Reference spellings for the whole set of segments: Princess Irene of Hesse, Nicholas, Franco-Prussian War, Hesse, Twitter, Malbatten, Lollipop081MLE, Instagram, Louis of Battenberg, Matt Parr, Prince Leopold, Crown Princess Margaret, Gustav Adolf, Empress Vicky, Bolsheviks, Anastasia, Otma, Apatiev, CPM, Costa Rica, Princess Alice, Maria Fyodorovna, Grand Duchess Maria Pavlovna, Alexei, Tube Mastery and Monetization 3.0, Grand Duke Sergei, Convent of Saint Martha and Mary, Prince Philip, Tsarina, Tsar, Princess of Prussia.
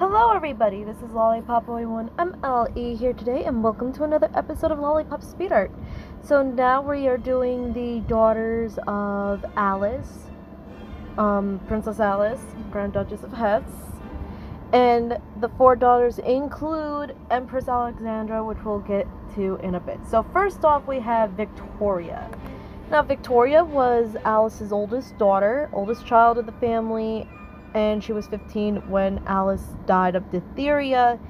Hello everybody, this is Lollipop081MLE here today, and welcome to another episode of Lollipop Speed Art. So now we are doing the daughters of Alice, Princess Alice, Grand Duchess of Hesse, and the four daughters include Empress Alexandra, which we'll get to in a bit. So first off, we have Victoria. Now Victoria was Alice's oldest daughter, oldest child of the family, and she was 15 when Alice died of diphtheria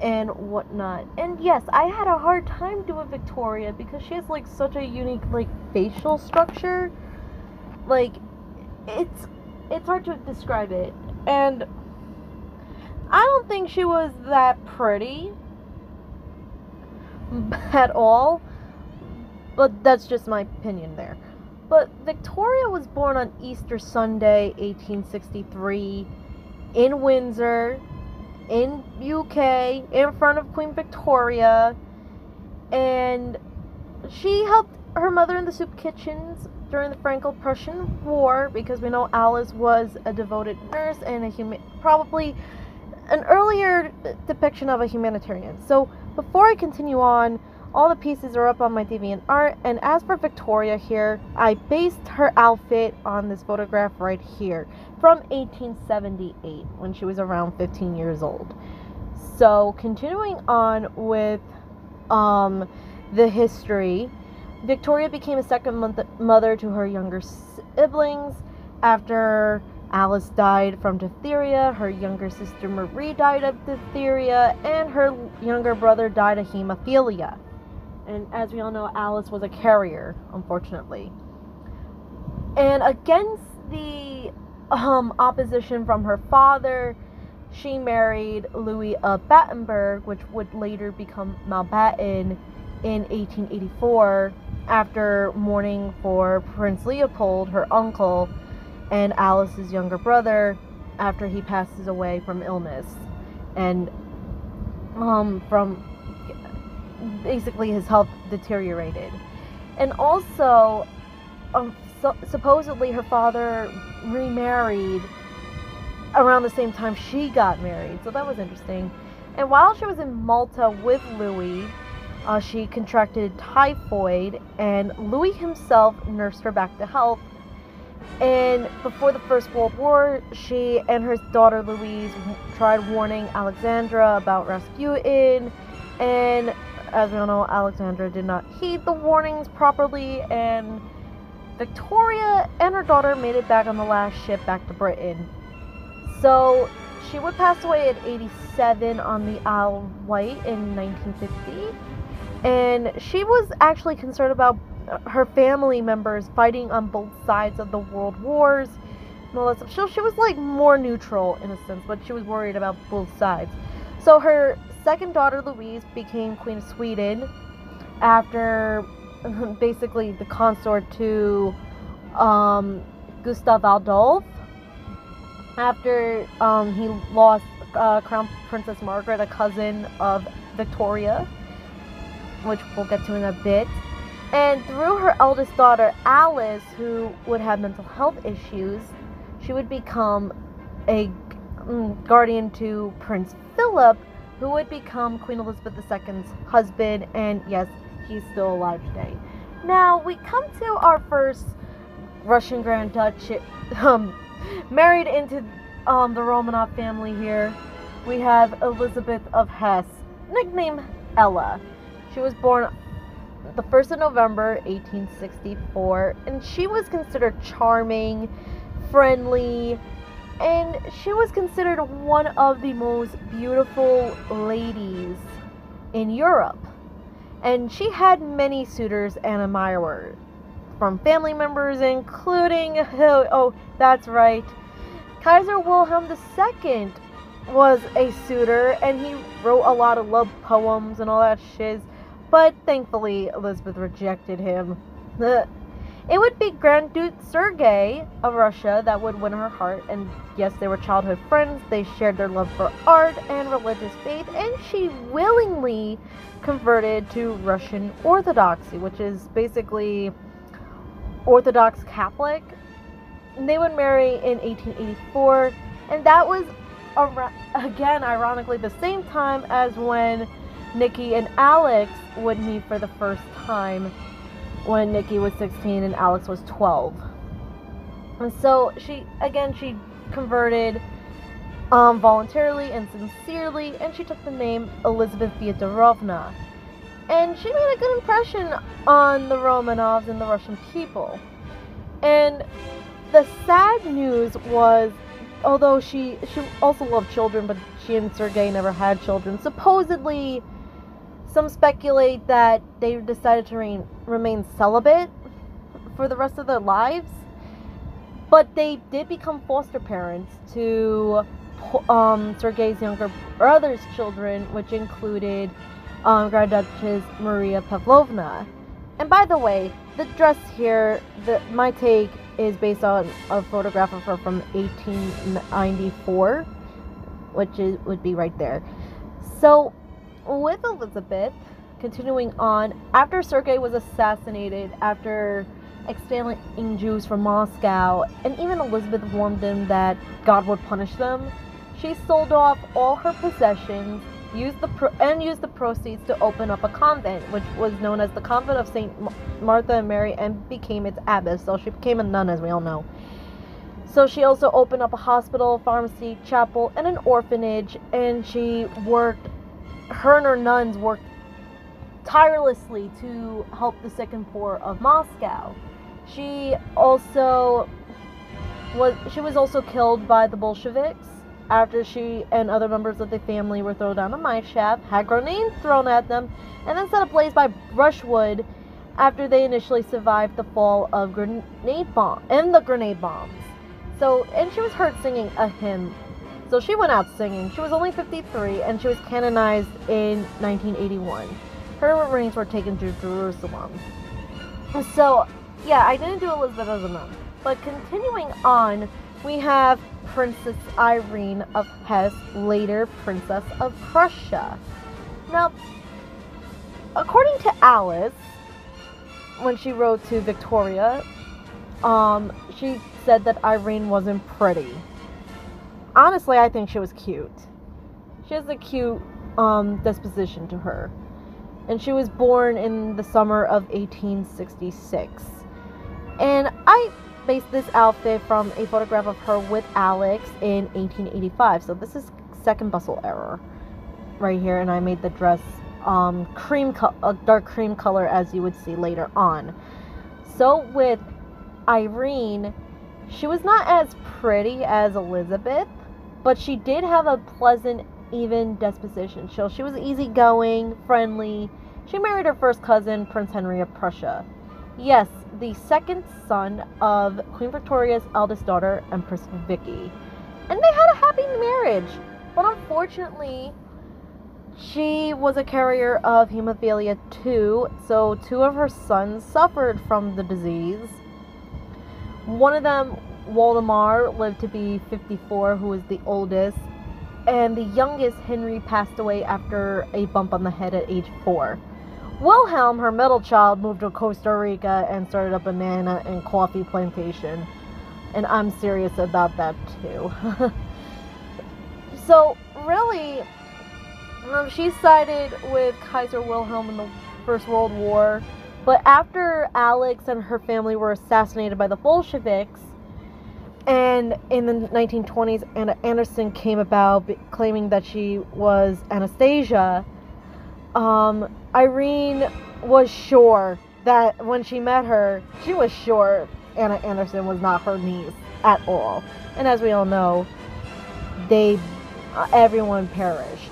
and whatnot. And yes, I had a hard time doing Victoria because she has like such a unique like facial structure. Like it's hard to describe it. And I don't think she was that pretty at all, but that's just my opinion there. But Victoria was born on Easter Sunday, 1863, in Windsor, in UK, in front of Queen Victoria, and she helped her mother in the soup kitchens during the Franco-Prussian War, because we know Alice was a devoted nurse and a probably an earlier depiction of a humanitarian. So before I continue on, all the pieces are up on my DeviantArt, and as for Victoria here, I based her outfit on this photograph right here from 1878, when she was around 15 years old. So continuing on with the history, Victoria became a second mother to her younger siblings. After Alice died from diphtheria, her younger sister Marie died of diphtheria, and her younger brother died of hemophilia. And as we all know, Alice was a carrier, unfortunately. And against the opposition from her father, she married Louis of Battenberg, which would later become Malbatten, in 1884, after mourning for Prince Leopold, her uncle, and Alice's younger brother, after he passes away from illness and from basically his health deteriorated. And also supposedly her father remarried around the same time she got married, so that was interesting. And while she was in Malta with Louis, she contracted typhoid, and Louis himself nursed her back to health. And before the First World War, she and her daughter Louise tried warning Alexandra about Rasputin, and as we all know, Alexandra did not heed the warnings properly, and Victoria and her daughter made it back on the last ship back to Britain. So she would pass away at 87 on the Isle of Wight in 1950, and she was actually concerned about her family members fighting on both sides of the world wars and all that stuff. She was like more neutral in a sense, but she was worried about both sides. So her second daughter Louise became Queen of Sweden after basically the consort to Gustav Adolf, after he lost Crown Princess Margaret, a cousin of Victoria, which we'll get to in a bit. And through her eldest daughter, Alice, who would have mental health issues, she would become a guardian to Prince Philip, who would become Queen Elizabeth II's husband, and yes, he's still alive today. Now, we come to our first Russian Grand Duchess, married into the Romanov family here. We have Elizabeth of Hesse, nicknamed Ella. She was born the 1st of November, 1864, and she was considered charming, friendly, and she was considered one of the most beautiful ladies in Europe. And she had many suitors and admirers from family members, including, oh, that's right, Kaiser Wilhelm II was a suitor, and he wrote a lot of love poems and all that shiz. But thankfully, Elizabeth rejected him. It would be Grand Duke Sergei of Russia that would win her heart. And yes, they were childhood friends. They shared their love for art and religious faith. And she willingly converted to Russian Orthodoxy, which is basically Orthodox Catholic. And they would marry in 1884. And that was again, ironically, the same time as when Nikki and Alex would meet for the first time, when Nikki was 16 and Alex was 12. And so she converted voluntarily and sincerely, and she took the name Elizabeth Fyodorovna. And she made a good impression on the Romanovs and the Russian people. And the sad news was, although she also loved children, but she and Sergei never had children. Supposedly, some speculate that they decided to remain celibate for the rest of their lives. But they did become foster parents to Sergei's younger brother's children, which included Grand Duchess Maria Pavlovna. And by the way, the dress here, my take is based on a photograph of her from 1894, which would be right there. So, with Elizabeth, continuing on, after Sergei was assassinated, after expelling Jews from Moscow, and even Elizabeth warned them that God would punish them, she sold off all her possessions and used the proceeds to open up a convent, which was known as the Convent of Saint Martha and Mary, and became its abbess. So she became a nun, as we all know. So she also opened up a hospital, pharmacy, chapel, and an orphanage, and her and her nuns worked tirelessly to help the sick and poor of Moscow. She was also killed by the Bolsheviks after she and other members of the family were thrown down a mine shaft, had grenades thrown at them, and then set ablaze by brushwood after they initially survived the fall of the grenade bombs. And she was heard singing a hymn. So she went out singing. She was only 53, and she was canonized in 1981. Her remains were taken to Jerusalem. So, yeah, I didn't do Elizabeth as a nun. But continuing on, we have Princess Irene of Hesse, later Princess of Prussia. Now, according to Alice, when she wrote to Victoria, she said that Irene wasn't pretty. Honestly, I think she was cute. She has a cute disposition to her. And she was born in the summer of 1866. And I based this outfit from a photograph of her with Alex in 1885. So this is second bustle error right here. And I made the dress dark cream color, as you would see later on. So with Irene, she was not as pretty as Elizabeth, but she did have a pleasant, even disposition. So she was easygoing, friendly. She married her first cousin, Prince Henry of Prussia. Yes, the second son of Queen Victoria's eldest daughter, Empress Vicky. And they had a happy marriage. But unfortunately, she was a carrier of hemophilia 2, so two of her sons suffered from the disease. One of them, Waldemar, lived to be 54, who was the oldest, and the youngest, Henry, passed away after a bump on the head at age 4. Wilhelm, her middle child, moved to Costa Rica and started a banana and coffee plantation. And I'm serious about that, too. So, really, she sided with Kaiser Wilhelm in the First World War. But after Alex and her family were assassinated by the Bolsheviks, and in the 1920s, Anna Anderson came about claiming that she was Anastasia. Irene was sure that when she met her, she was sure Anna Anderson was not her niece at all. And as we all know, everyone perished.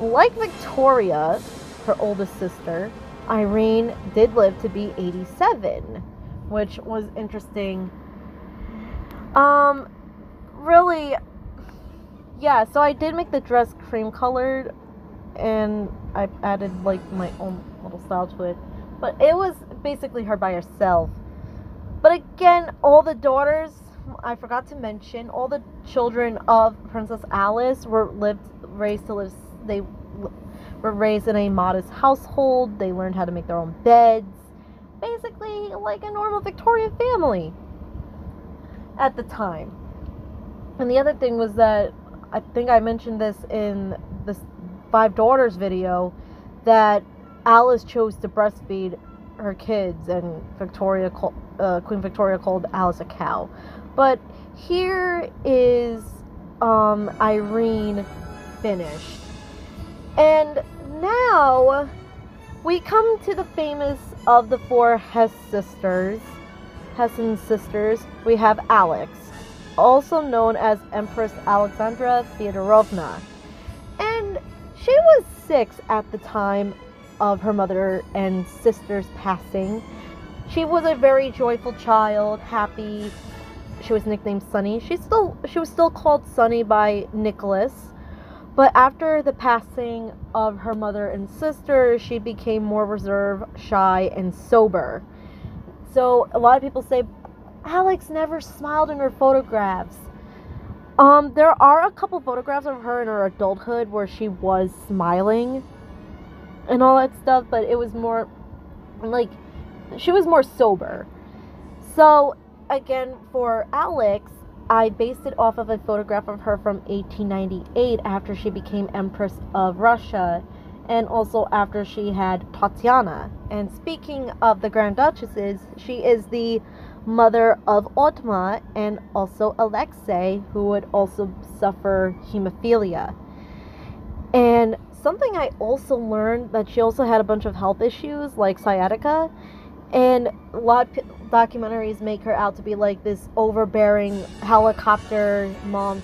Like Victoria, her oldest sister, Irene did live to be 87, which was interesting. Really, yeah, so I did make the dress cream colored, and I added, like, my own little style to it, but it was basically her by herself. But again, all the daughters, I forgot to mention, all the children of Princess Alice were raised in a modest household. They learned how to make their own beds, basically like a normal Victorian family at the time. And the other thing was that I think I mentioned this in the Five Daughters video, that Alice chose to breastfeed her kids, and Victoria, Queen Victoria called Alice a cow. But here is Irene finished. And now we come to the famous of the four Hessen sisters. We have Alex, also known as Empress Alexandra Theodorovna. And she was 6 at the time of her mother and sister's passing. She was a very joyful child, happy. She was nicknamed Sunny. She was still called Sunny by Nicholas. But after the passing of her mother and sister, she became more reserved, shy, and sober. So a lot of people say Alex never smiled in her photographs. There are a couple photographs of her in her adulthood where she was smiling and all that stuff, but it was more like she was more sober. So again, for Alex, I based it off of a photograph of her from 1898, after she became Empress of Russia, and also after she had Tatiana. And speaking of the Grand Duchesses, she is the mother of Otma and also Alexei, who would also suffer hemophilia. And something I also learned, that she also had a bunch of health issues like sciatica, and a lot of documentaries make her out to be like this overbearing helicopter mom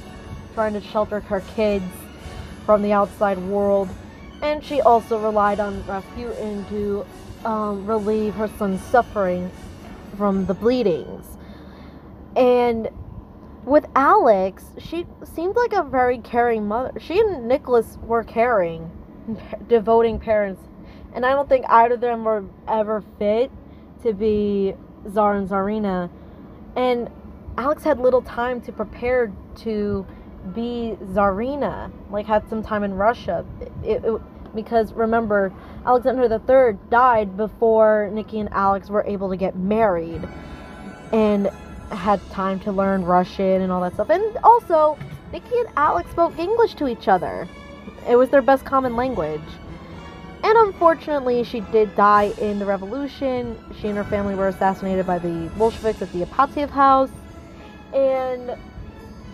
trying to shelter her kids from the outside world. And she also relied on Rasputin to relieve her son's suffering from the bleedings. And with Alex, she seemed like a very caring mother. She and Nicholas were caring, devoting parents, and I don't think either of them were ever fit to be Tsar and Tsarina. And Alex had little time to prepare to be Tsarina, like had some time in Russia, because remember, Alexander III died before Nikki and Alex were able to get married and had time to learn Russian and all that stuff. And also, Nikki and Alex spoke English to each other. It was their best common language. And unfortunately, she did die in the revolution. She and her family were assassinated by the Bolsheviks at the Apatiev house. And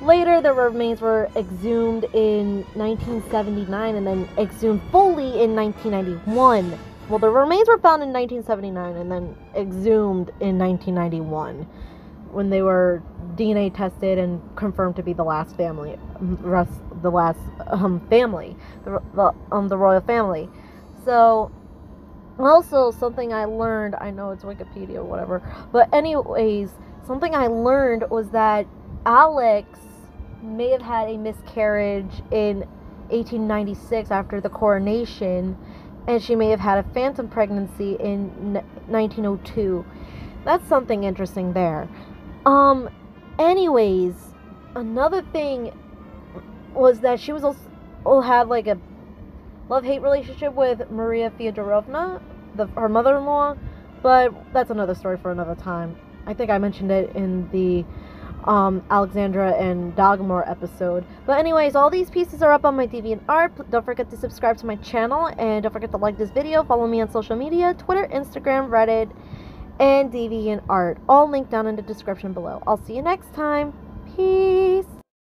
later, their remains were exhumed in 1979 and then exhumed fully in 1991. Well, the remains were found in 1979 and then exhumed in 1991, when they were DNA tested and confirmed to be the last family, the royal family. So, also something I learned, I know it's Wikipedia or whatever, but anyways, something I learned was that Alex may have had a miscarriage in 1896 after the coronation, and she may have had a phantom pregnancy in 1902. That's something interesting there. Anyways, another thing was that she was also had like a love-hate relationship with Maria Fyodorovna, her mother-in-law, but that's another story for another time. I think I mentioned it in the Alexandra and Dagmar episode. But anyways, all these pieces are up on my DeviantArt. Don't forget to subscribe to my channel, and don't forget to like this video. Follow me on social media, Twitter, Instagram, Reddit, and DeviantArt. All linked down in the description below. I'll see you next time. Peace!